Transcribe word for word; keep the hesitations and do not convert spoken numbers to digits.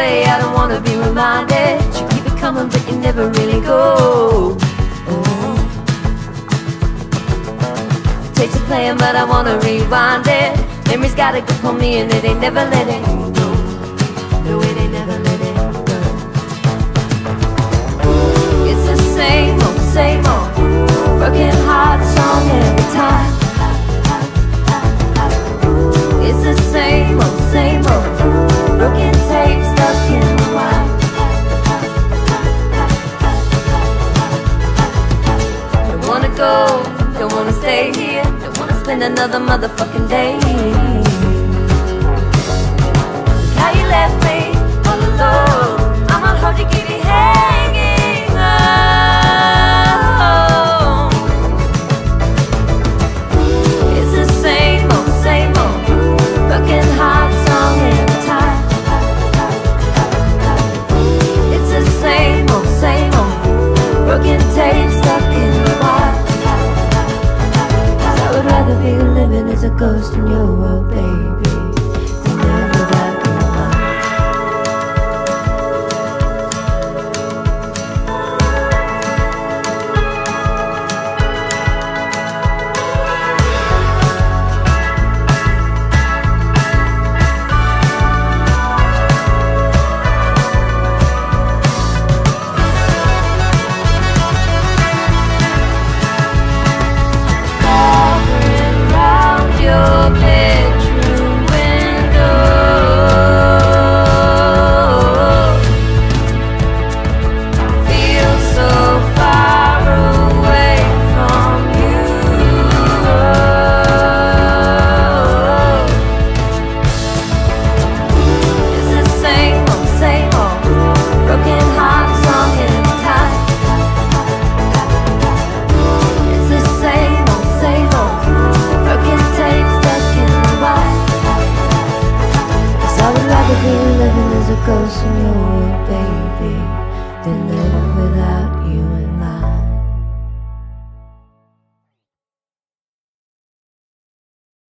away. I don't wanna be reminded. You keep it coming, but you never really go. Oh. Taste of playing, but I wanna rewind it. Memories gotta grip on me, and it ain't never letting go. No, it ain't never letting go. It's the same old, same old, broken heart song every time. It's the same old, same old, broken tape stuck in the wild. Don't wanna go, don't wanna stay here, don't wanna spend another motherfucking day. Look how you left me all alone.